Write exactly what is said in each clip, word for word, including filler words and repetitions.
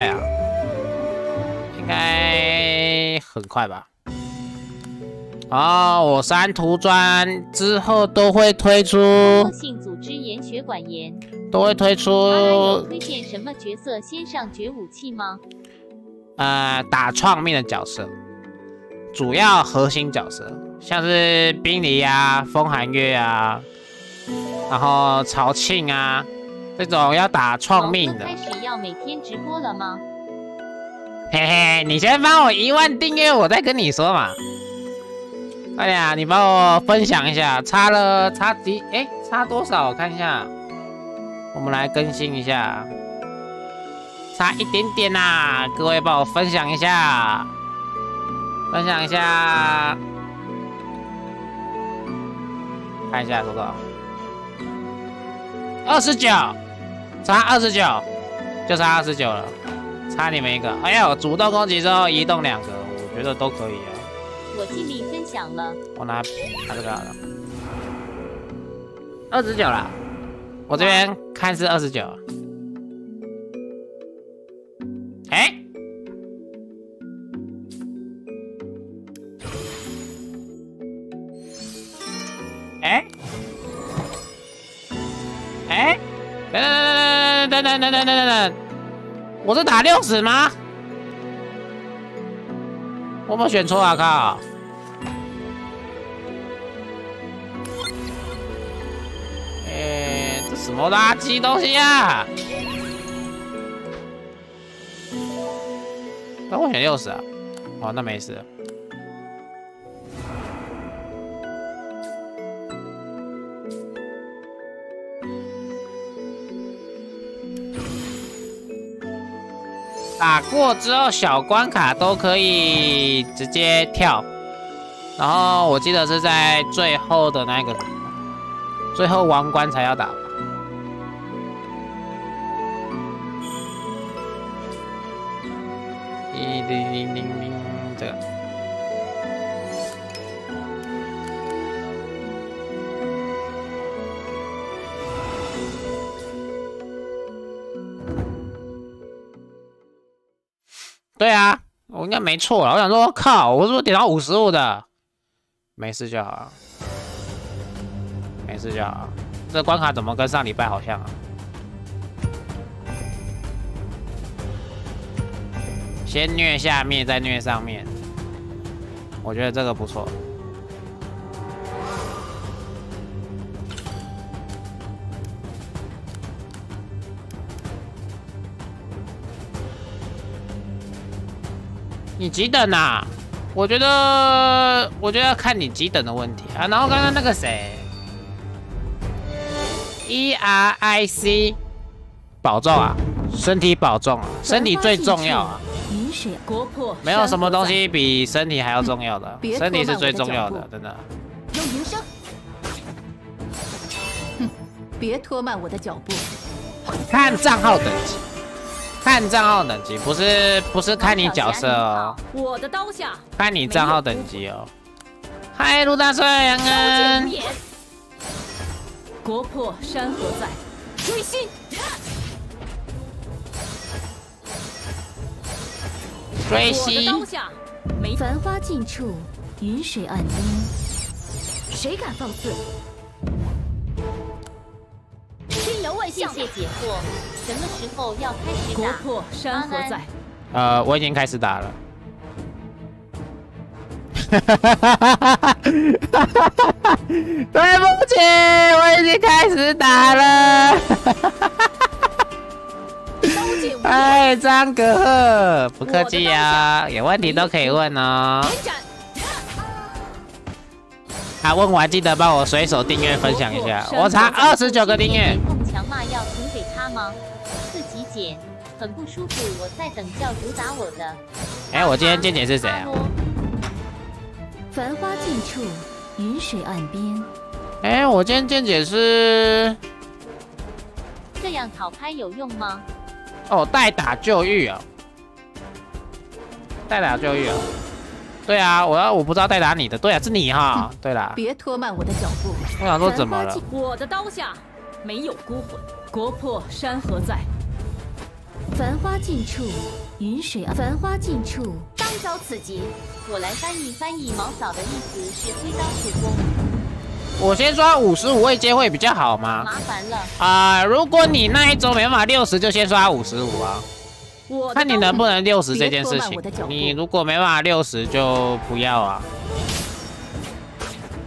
哎呀，应该很快吧。 哦，我删图砖之后都会推出性组织炎、血管炎，都会推出。有推荐什么角色先上绝武器吗？呃，打创面的角色，主要核心角色，像是冰梨啊、风寒月啊，然后曹庆啊这种要打创面的。开始要每天直播了吗？嘿嘿，你先帮我一万订阅，我再跟你说嘛。 哎呀，你帮我分享一下，差了差几？哎，差多少？我看一下，我们来更新一下，差一点点呐、啊！各位帮我分享一下，分享一下，看一下多少？二十九，差二十九，就差二十九了，差你们一个。哎呀，主动攻击之后移动两个，我觉得都可以啊。 我尽力分享了。我拿拿这个好了，二十九了。我这边看是二十九。哎，哎，哎，等等等等等等等等，我是打六十吗？ 我没有选错啊！靠！哎，这什么垃圾东西啊！那我选六十啊！哦，那没事。打过之后，小关卡都可以直接跳。然后我记得是在最后的那个，最后王冠才要打。一零零零零，这个。对啊，我应该没错了。我想说，靠，我是不是点到五十五的？没事就好，没事就好。这关卡怎么跟上礼拜好像啊？先虐下面，再虐上面。我觉得这个不错。你几等啊？我觉得，我觉得要看你几等的问题啊。然后刚刚那个谁 ，E R I C， 保重啊，身体保重啊，身体最重要啊。没有什么东西比身体还要重要的，身体是最重要的，真的。用铃声。哼，别拖慢我的脚步。看账号等级。 看账号等级，不是不是看你角色哦，我的刀下，看你账号等级哦。嗨，陆大帅，杨恩。国破山河在，追星。追星。我的刀下，没繁花尽处，云水暗阴。谁敢放肆？ 谢谢解惑，什么时候要开始打？国破山河在。呃，我已经开始打了。对不起，我已经开始打了。哎，张格赫，不客气啊，有问题都可以问哦。啊，问完记得帮我随手订阅分享一下，我差二十九个订阅。 强骂要存给他吗？自己剪，很不舒服。我在等教主打我的。哎、欸，我今天见姐是谁啊？繁花尽处，云水岸边。哎、欸，我今天见姐是。这样讨拍有用吗？哦，代打救狱啊！代打救狱啊！对啊，我要我不知道代打你的，对啊，是你哈，对啦。别拖慢我的脚步。我想说怎么了？我的刀下。 没有孤魂，国破山河在。繁花尽处，云水啊！繁花尽处，当遭此劫。我来翻译翻译，毛嫂的意思是挥刀施工。我先刷五十五位接会比较好吗？麻烦了啊、呃！如果你那一周没办法六十，就先刷五十五啊。 看你能不能六十这件事情，你如果没办法六十就不要啊。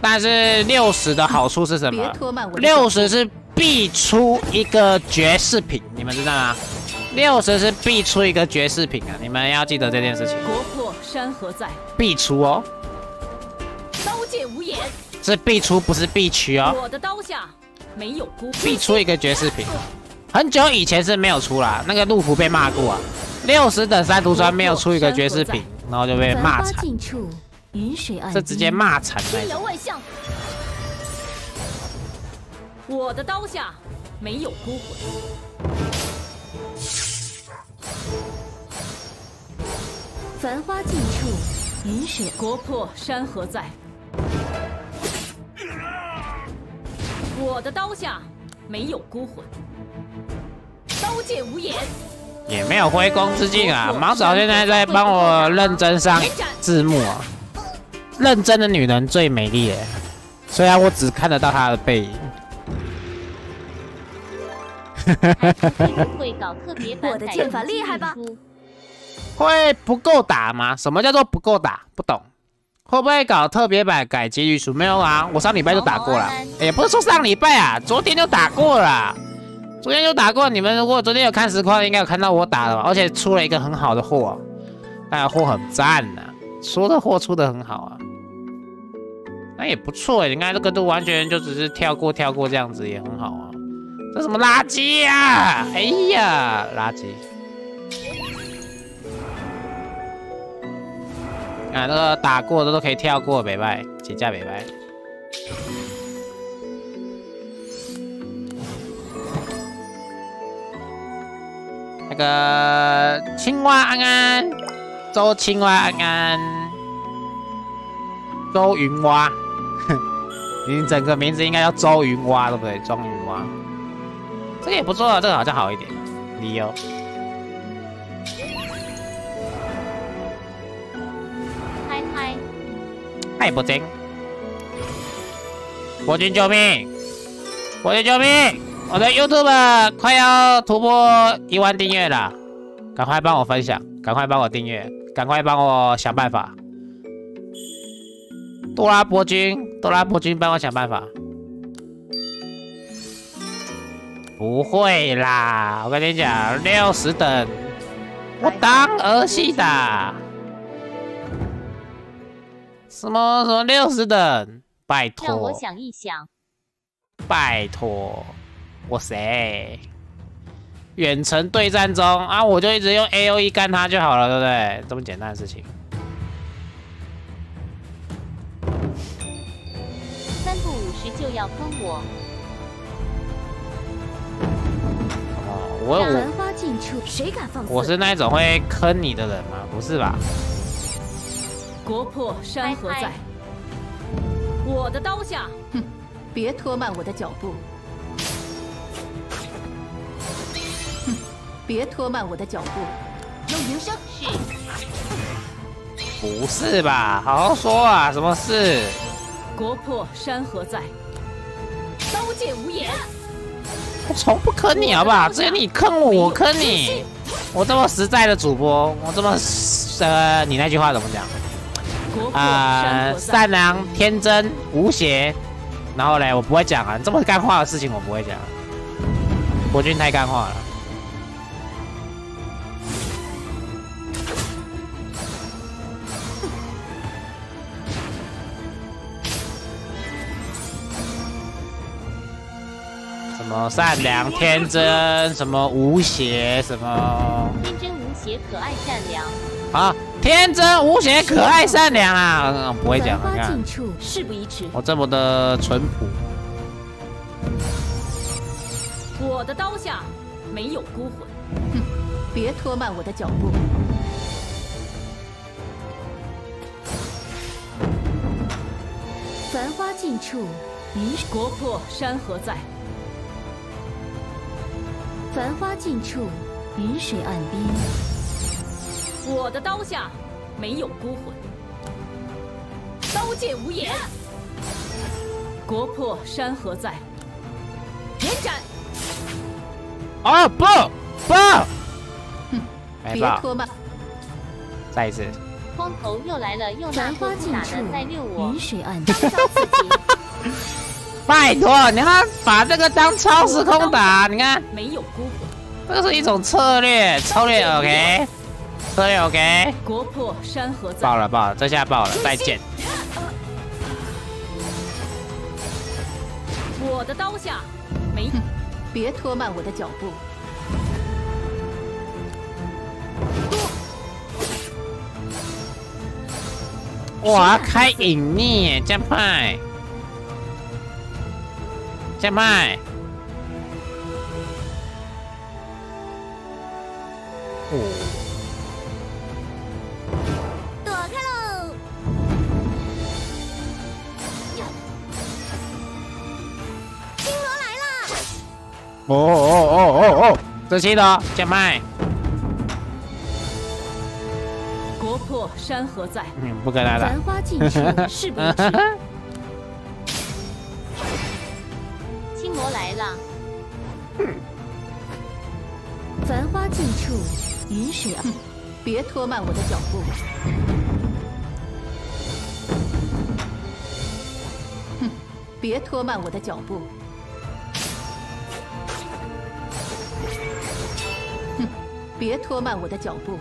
但是六十的好处是什么？六十是必出一个绝世品，你们知道吗？六十是必出一个绝世品啊，你们要记得这件事情。国破山河在，必出哦。刀剑无眼，是必出，不是必取哦。我的刀下没有孤。必出一个绝世品。 很久以前是没有出啦，那个陆服被骂过啊，六十等三毒栓没有出一个绝世品，然后就被骂惨，这直接骂惨了。我的刀下没有孤魂。繁花尽处，云水国破山河在。我的刀下没有孤魂。 刀剑无眼，也没有挥功之境啊！毛嫂现在在帮我认真上字幕啊。认真的女人最美丽耶，虽然我只看得到她的背影。会搞特别版，我的剑法厉害吧？会不够打吗？什么叫做不够打？不懂。会不会搞特别版改结局数？没有啊，我上礼拜就打过了，也、欸、不是说上礼拜啊，昨天就打过了。 昨天就打过，你们如果昨天有看实况，应该有看到我打的吧？而且出了一个很好的货，那货很赞呐、啊，说的货出的很好啊，那也不错、欸。你看这个都完全就只是跳过跳过这样子也很好啊，这什么垃圾啊！哎呀，垃圾！啊，那个打过的都可以跳过，北拜，解架北拜。 那个青蛙安安，周青蛙安安，周云蛙，你整个名字应该叫周云蛙，对不对？周云蛙，这个也不错，这个好像好一点。理由。嗨嗨，嗨伯君，伯君救命！伯君救命！ 我的 YouTube 快要突破一万订阅了，赶快帮我分享，赶快帮我订阅，赶快帮我想办法。多拉伯君，多拉伯君，帮我想办法。不会啦，我跟你讲，六十等，我当儿戏的。什么什么六十等，拜托。让我想一想。拜托。 哇塞！远程对战中啊，我就一直用 A O E 干他就好了，对不对？这么简单的事情。三不五十就要封我。哦，我我我是那种会坑你的人吗？不是吧？国破山河在，我的刀下，哼，别拖慢我的脚步。 别拖慢我的脚步，有余生是？不是吧？好好说啊，什么事？国破山河在，刀剑无眼。我从不坑你，好不好？只有你坑我，我坑你。我这么实在的主播，我这么……呃，你那句话怎么讲？啊、呃，善良、天真、无邪。然后嘞，我不会讲啊，你这么干话的事情我不会讲、啊。国君太干话了。 什么善良、天真，什么无邪，什么天真无邪、可爱善良。啊，天真无邪、可爱善良啊！嗯、不会讲，你看，事不宜迟。我这么的淳朴。我的刀下没有孤魂。哼，别拖慢我的脚步。繁花尽处，云国破山河在。 繁花尽处，雨水岸边，我的刀下没有孤魂，刀剑无言。国破山河在，延展。啊不不！哼，别拖吧。再一次。光头又来了，又拿花进打的在虐我。雨水岸边。拜托，你看把这个当超时空打，你看。没有孤魂。 这是一种策略，策略 OK， 策略 OK。国破山河在。爆了爆了，这下爆了，再见。我的刀下没，别拖慢我的脚步。哇，开隐匿耶，江派，江派。 躲开喽！青龙来了！哦哦哦哦哦，仔细的，姐妹。国破山河在。嗯，不可能的。繁花尽处是不是？青龙来了。繁花尽处。 雨水啊！别拖慢我的脚步。哼，别拖慢我的脚步。哼，别拖慢我的脚步。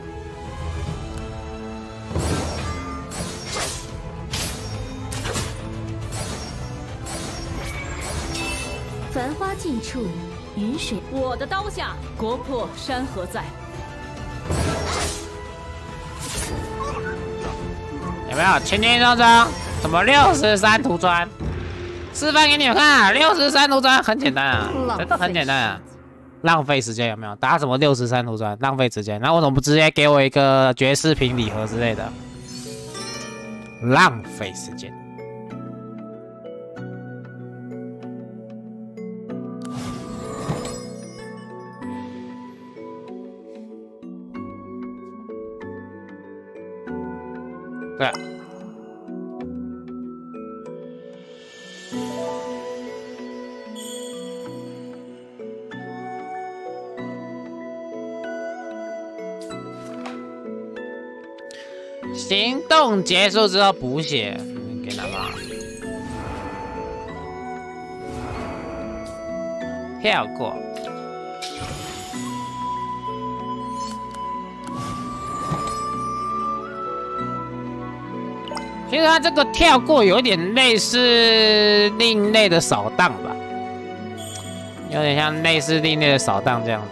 繁花尽处，雨水。我的刀下，国破山河在。 有没有轻轻松松？什么六十三涂砖？示范给你们看、啊，六十三涂砖很简单啊，真的很简单啊，浪费时间有没有？打什么六十三涂砖，浪费时间。那为什么不直接给我一个爵士品礼盒之类的？浪费时间。对。 行动结束之后补血，嗯、给他吧。跳过。其实他这个跳过有点类似另类的扫荡吧，有点像类似另类的扫荡这样子。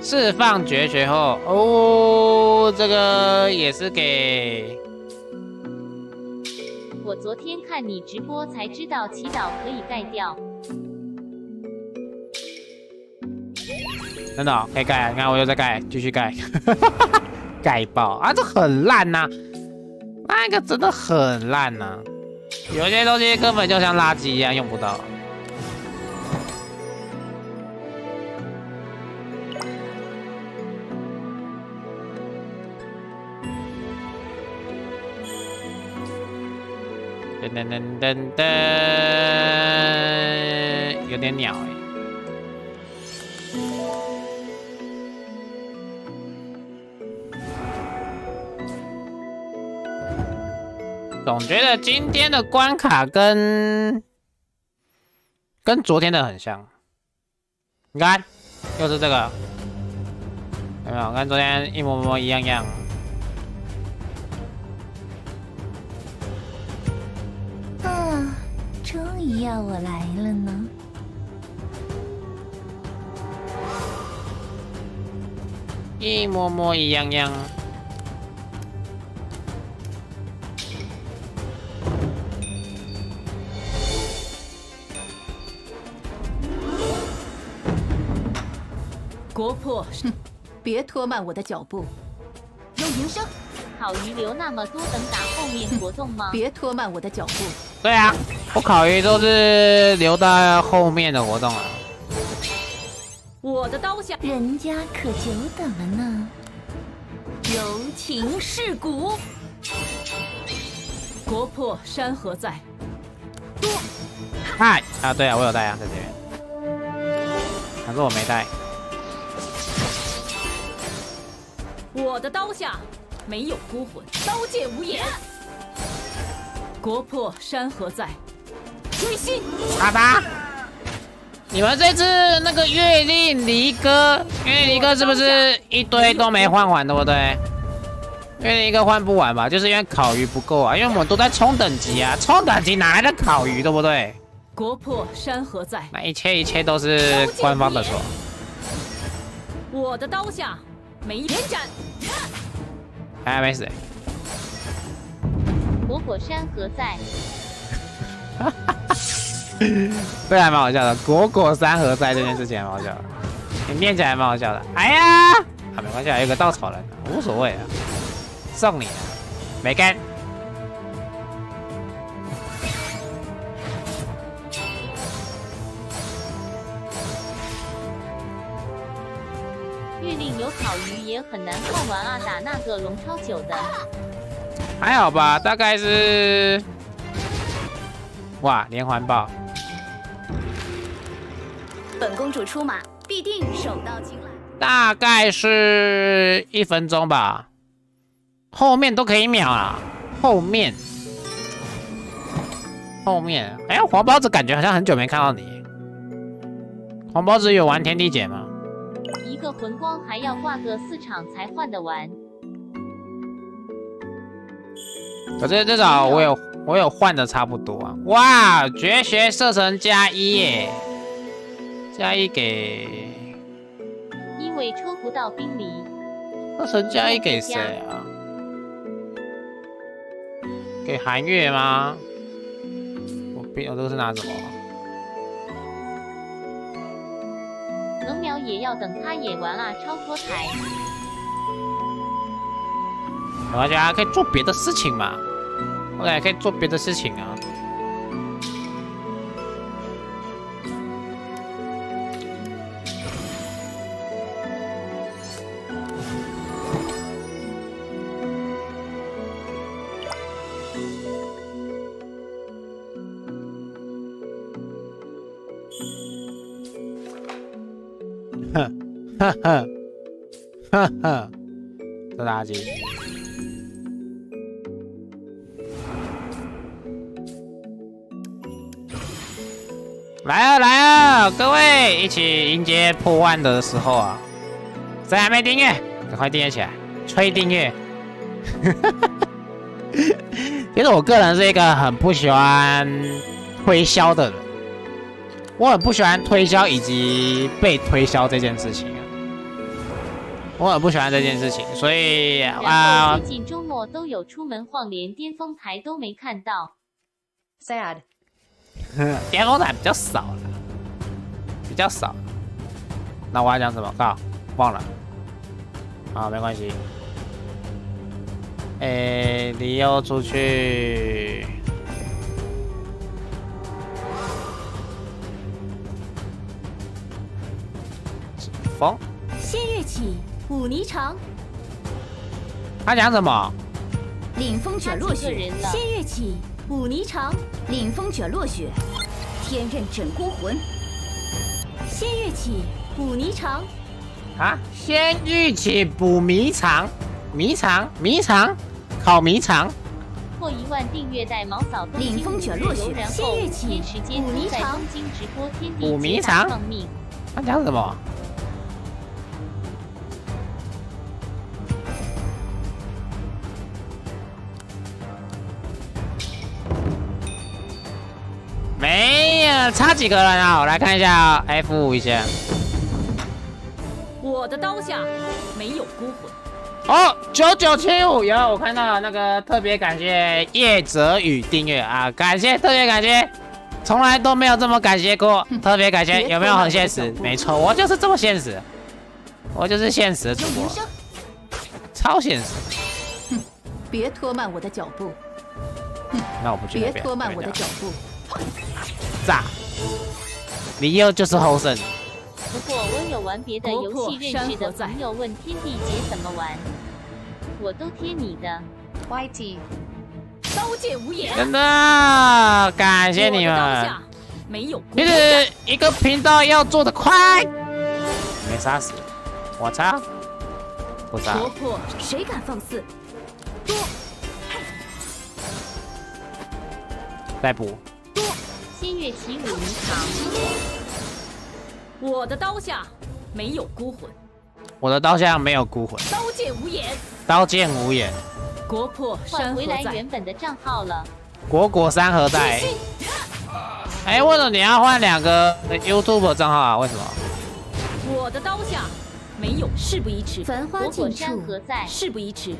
释放绝学后，哦，这个也是给。我昨天看你直播才知道祈祷可以盖掉。真的、哦、可以盖，你看我又在盖，继续盖，盖爆啊！这很烂呐、啊，那个真的很烂呐、啊，有些东西根本就像垃圾一样用不到。 噔噔噔噔，有点鸟哎、欸。总觉得今天的关卡跟跟昨天的很像。你看，又是这个，有没有？跟昨天一模模一样样。 终于要我来了呢！一模模一样样。国破，别拖慢我的脚步。有营生，好鱼流那么多，等打后面活动吗？别拖慢我的脚步。对啊。 我烤鱼都是留到后面的活动啊，我的刀下，人家可久等了呢。柔情是骨，国破山河在。嗨啊，对啊，我有带啊，在这边。反正我没带。我的刀下没有孤魂，刀剑无言。国破山河在。追星。阿达。 你们这次那个月令离歌，月令离歌是不是一堆都没换完，对不对？月令离歌换不完吧，就是因为烤鱼不够啊，因为我们都在冲等级啊，冲等级哪来的烤鱼，对不对？国破山河在，那一切一切都是官方的错。我的刀下没延展，哎，没死。国破山河在。对，还蛮好笑的。国果山河在这件事情还蛮好笑的，你念起来还蛮好笑的。哎呀，啊，没关系，还有个稻草人，无所谓啊，送你啊，没干。玉令有烤鱼也很难换完啊，打那个龙超久的。还好吧，大概是。哇，连环爆！ 本公主出马，必定手到擒来。大概是一分钟吧，后面都可以秒啊。后面，后面，哎呀，黄包子感觉好像很久没看到你。黄包子有玩天地姐吗？一个魂光还要挂个四场才换得完。可是至少我有我有换的差不多啊。哇，绝学射程加一耶！ 加一给，因为抽不到冰梨。那神加一给谁啊？给韩月吗？我冰，我这个是拿什么？能秒也要等他野完啊，超脱台。大家可以做别的事情嘛，我也可以做别的事情啊。 哈哈，哈哈，这垃圾！来啊来啊，各位一起迎接破万的时候啊！谁还没订阅？赶快订阅起来，催订阅！其实我个人是一个很不喜欢推销的人，我很不喜欢推销以及被推销这件事情。 我很不喜欢这件事情，所以啊，最近周末都有出门晃，连巅峰台都没看到。sad， 巅峰台比较少了，比较少。那我要讲什么？靠，忘了。啊，没关系。哎，你又出去。 风。现月起。 武霓裳，他讲什么？领风卷落雪，仙乐起，武霓裳，领风卷落雪，天刃枕孤魂，仙乐起，武霓裳。啊，仙玉起补迷藏，迷藏，迷藏，烤迷藏。破一万订阅带毛扫东京五日游，然后五天时间都在东京直播天地皆大放命。他讲什么？ 没有，差几个人啊？我来看一下 F 五一些。我的刀下没有孤魂。哦，九九七五有，我看到了那个特别感谢叶泽宇订阅啊，感谢特别感谢，从来都没有这么感谢过，特别感谢，有没有很现实？没错，我就是这么现实，我就是现实主播，超现实。哼，别拖慢我的脚步。哼，那我不去。别拖慢我的脚步。 炸！你又就是后生，不过我有玩别的游戏认识的朋友问天地劫怎么玩，我都贴你的 Y T。刀剑无言。真的，感谢你们。没有。其实一个频道要做得快。没杀死，我操！不杀。婆婆，谁敢放肆？多。再补。多。仙乐起舞迷藏。 我的刀下没有孤魂，我的刀下没有孤魂。刀剑无言，刀剑无言。国破山河在。换回来原本的账号了。国国山河在。哎，为什么你要换两个 YouTube 账号啊？为什么？我的刀下没有，事不宜迟。繁花尽处，事不宜迟。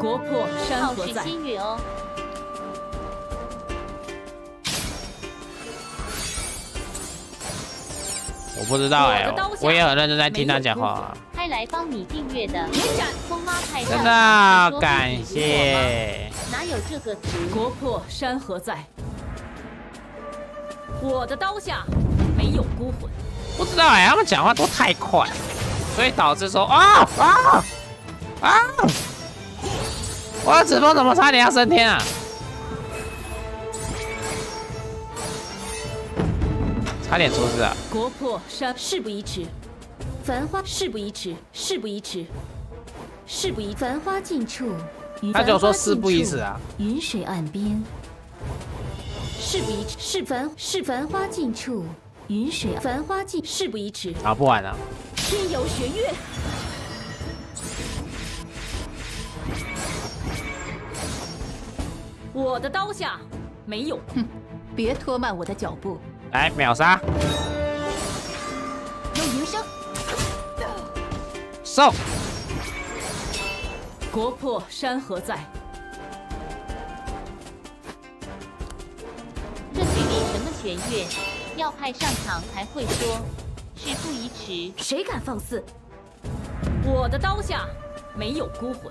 国破山河在。星月哦。我不知道哎、欸，我也很认真在听他讲话、啊。开来帮你订阅的。风妈太真的感谢。哪有这个词？国破山河在。我的刀下没有孤魂。不知道哎、欸，他们讲话都太快，所以导致说啊啊啊！啊 我的指风怎么差点要升天啊！差点出事啊！国破山事不宜迟，繁花事不宜迟，事不宜迟，事不宜繁花尽处。他就说事不宜迟啊！云水岸边，事不宜是繁是繁花尽处，云水繁花尽事不宜迟。啊，不玩了。天游玄月。 我的刀下没有，哼！别拖慢我的脚步。来秒杀，用云生，送。国破山河在。这局里什么弦乐，要派上场才会说，事不宜迟。谁敢放肆？我的刀下没有孤魂。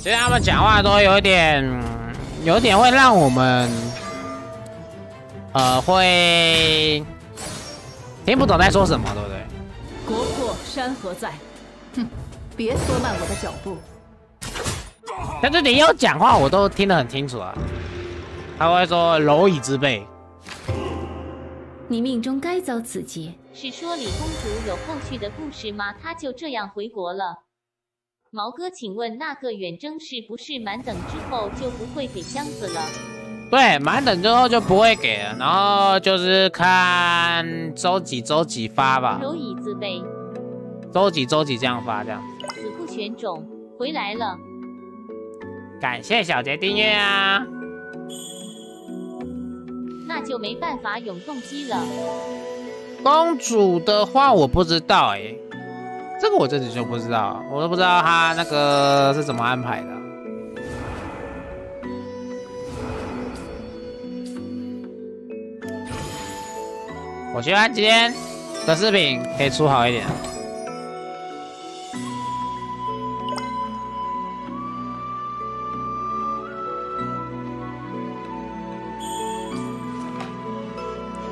其实他们讲话都有点，有点会让我们，呃，会听不懂在说什么，对不对？国破山河在，哼，别拖慢我的脚步。但是你要讲话，我都听得很清楚啊。他会说“蝼蚁之辈”，你命中该遭此劫。是说李公主有后续的故事吗？她就这样回国了。 毛哥，请问那个远征是不是满等之后就不会给箱子了？对，满等之后就不会给了，然后就是看周几周几发吧。蝼蚁自备。周几周几这样发，这样。死不选种回来了。感谢小杰订阅啊。那就没办法永动机了。公主的话，我不知道哎、欸。 这个我真的就不知道，我都不知道他那个是怎么安排的。我希望今天的视频可以出好一点。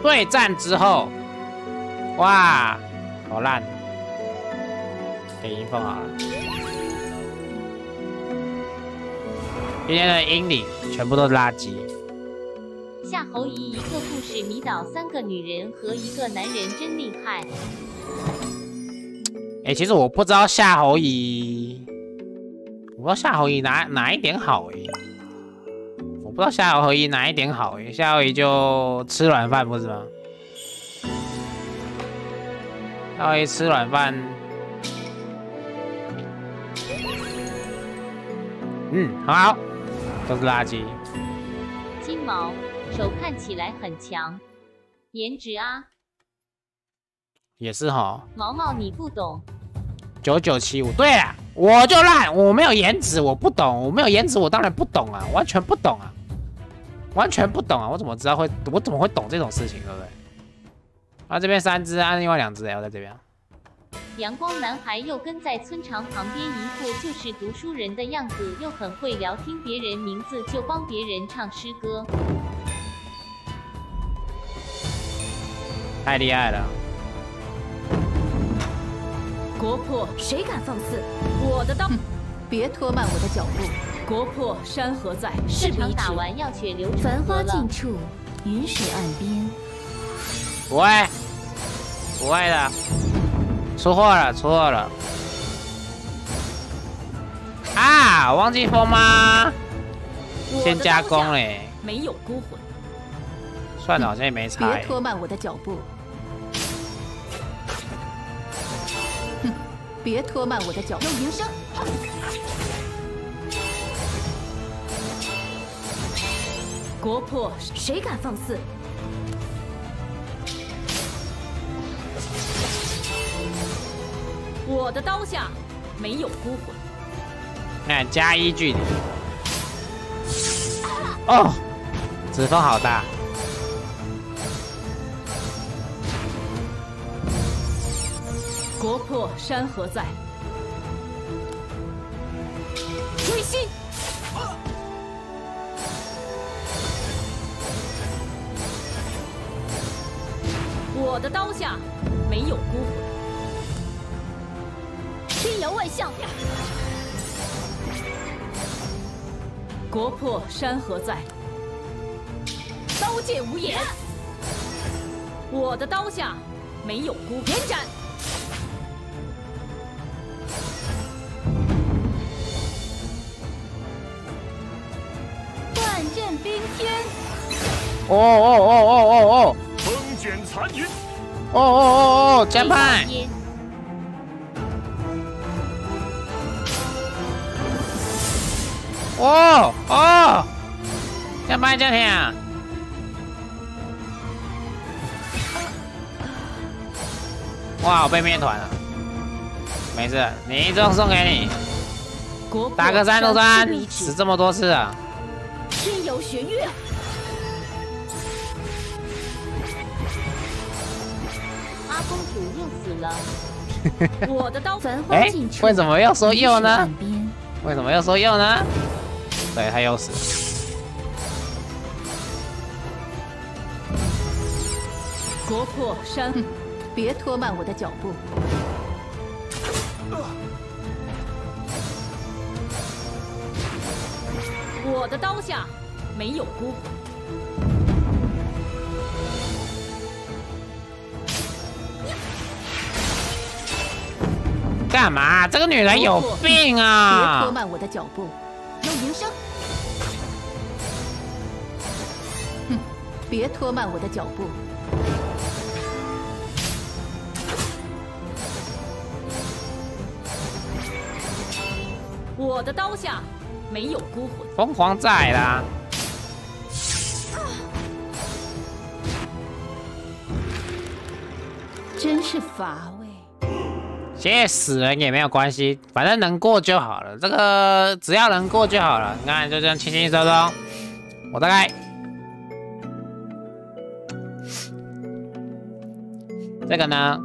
对战之后，哇，好烂！ 给音放好了，今天的英里全部都是垃圾。夏侯夷一个故事迷倒三个女人和一个男人，真厉害。哎、欸，其实我不知道夏侯夷，我不知道夏侯夷哪哪一点好哎、欸，我不知道夏侯夷哪一点好哎、欸，夏侯夷就吃软饭不是吗？夏侯夷吃软饭。 嗯，很好，都是垃圾。金毛手看起来很强，颜值啊，也是哈。毛毛你不懂，九九七五，对啊，我就烂，我没有颜值，我不懂，我没有颜值，我当然不懂啊，完全不懂啊。完全不懂啊！我怎么知道会？我怎么会懂这种事情，对不对？啊，这边三只，啊，另外两只，哎，我在这边。阳光男孩又跟在村长旁边，一副就是读书人的样子，又很会聊，听别人名字就帮别人唱诗歌，太厉害了！国破，谁敢放肆？我的刀！别拖慢我的脚步。 国破山河在，事不宜迟。繁花尽处，云水岸边。不会，不会的，出货了，出货了。啊，忘记封吗？先加工嘞。没有孤魂。算了，好像也没差。别拖慢我的脚步。哼，别拖慢我的脚步。有营生。 国破，谁敢放肆？我的刀下没有孤魂。看、嗯、加一距离。哦，子风好大。国破山河在。追星。 我的刀下没有孤魂，天涯万象。国破山河在，刀剑无眼。我的刀下没有孤魂，延展。万阵冰天。哦哦哦哦哦哦！风卷残云。 哦哦哦哦！江派，哦哦，江派江天啊！哇，我被灭团了。没事，你一中送给你。打个三六三，死这么多次啊！天游学月。 公主又死了，我的刀焚化尽处。哎，为什么要说又呢？为什么要说又呢？对，他又死了。国破山，别拖慢我的脚步。我的刀下没有孤魂。 干嘛？这个女人有病啊！别拖慢我的脚步，有营生。哼，别拖慢我的脚步。我的刀下没有孤魂。疯狂在啦！真是乏味。 也死人也没有关系，反正能过就好了。这个只要能过就好了。你看，就这样轻轻松松。我大概这个呢，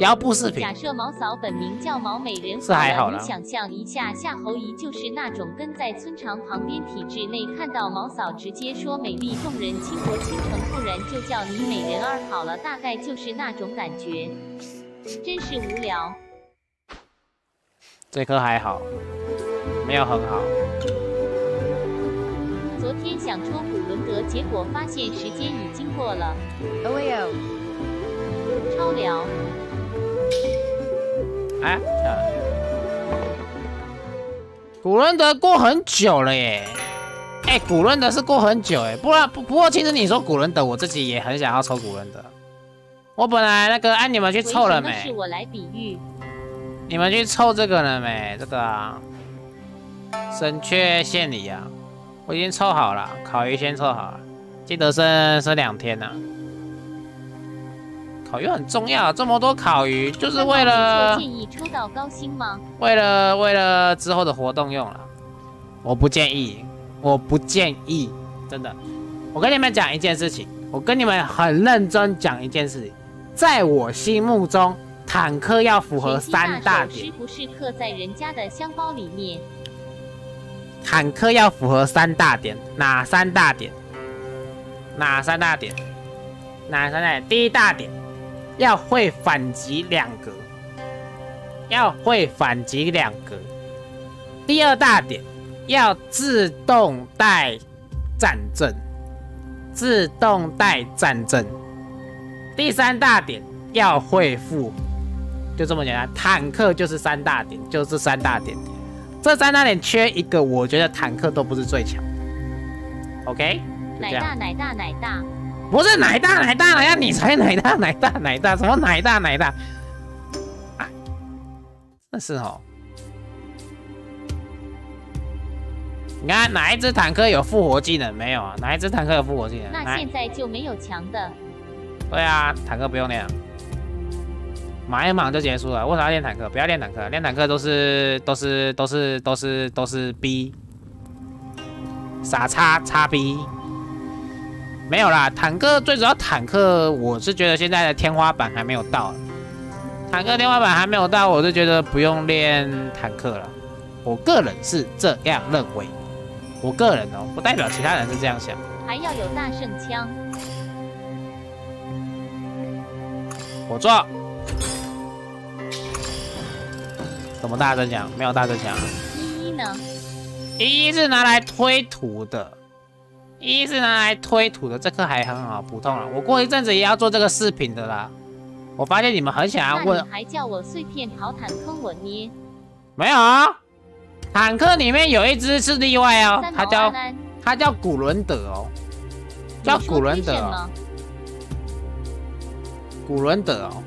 腰部饰品。假设毛嫂本名叫毛美人，是还好了。想象一下，夏侯夷就是那种跟在村长旁边，体制内看到毛嫂直接说美丽动人、倾国倾城，不然就叫你美人二好了，大概就是那种感觉，真是无聊。 这颗还好，没有很好。昨天想抽古伦德，结果发现时间已经过了。哦哟，超聊。哎、啊，古伦德过很久了耶。哎，古伦德是过很久哎，不然不不过，其实你说古伦德，我自己也很想要抽古伦德。我本来那个按你们去凑了没？是我来比喻。 你们去凑这个了没？这个啊，省却献礼啊，我已经凑好了，烤鱼先凑好了，记得剩剩两天呢。烤鱼很重要，这么多烤鱼就是为了建议抽到高薪吗？为了为了之后的活动用了，我不建议，我不建议，真的。我跟你们讲一件事情，我跟你们很认真讲一件事情，在我心目中，坦克要符合三大点。是不是刻在人家的箱包里面？坦克要符合三大点，哪三大点？哪三大点？哪三大点？第一大点，要会反击两格，要会反击两格。第二大点，要自动带战阵。 自动带战争，第三大点要会复，就这么简单。坦克就是三大点，就是三大点。这三大点缺一个，我觉得坦克都不是最强。OK？ 奶大奶大奶大，不是奶大奶大奶大，你才奶大奶大奶大，什么奶大奶大？啊，那是哦。你看哪一只坦克有复活技能没有啊？哪一只坦克有复活技能？那现在就没有强的。对啊，坦克不用练了，忙一忙就结束了。为啥要练坦克？不要练坦克，练坦克都是都是都是都是都是 B， 傻叉叉 B。没有啦，坦克最主要坦克，我是觉得现在的天花板还没有到，坦克天花板还没有到，我是觉得不用练坦克了。我个人是这样认为。 我个人哦，不代表其他人是这样想。还要有大圣枪。我做。什么大圣枪？没有大圣枪。一一呢？一一是拿来推图的，一一是拿来推图的。这颗还很好，普通了。我过一阵子也要做这个视频的啦。我发现你们很想要问，还叫我碎片好坦坑我捏？没有啊。 坦克里面有一只是例外哦，它叫它叫古伦德哦，叫古伦德哦，古伦德哦。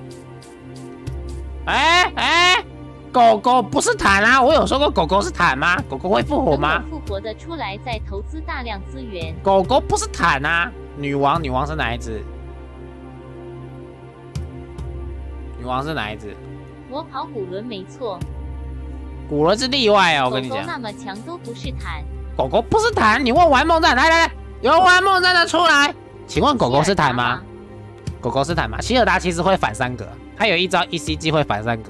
哎哎，狗狗不是坦啊！我有说过狗狗是坦吗？狗狗会复活吗？复活的出来再投资大量资源。狗狗不是坦啊！女王女王是哪一只？女王是哪一只？我跑古伦没错。 古伦是例外啊，我跟你讲。狗狗那么强都不是坦。狗狗不是坦，你问玩梦战来来来，有玩梦战的出来。请问狗狗是坦吗？狗狗是坦吗？希尔达其实会反三格，它有一招一 C G 会反三格。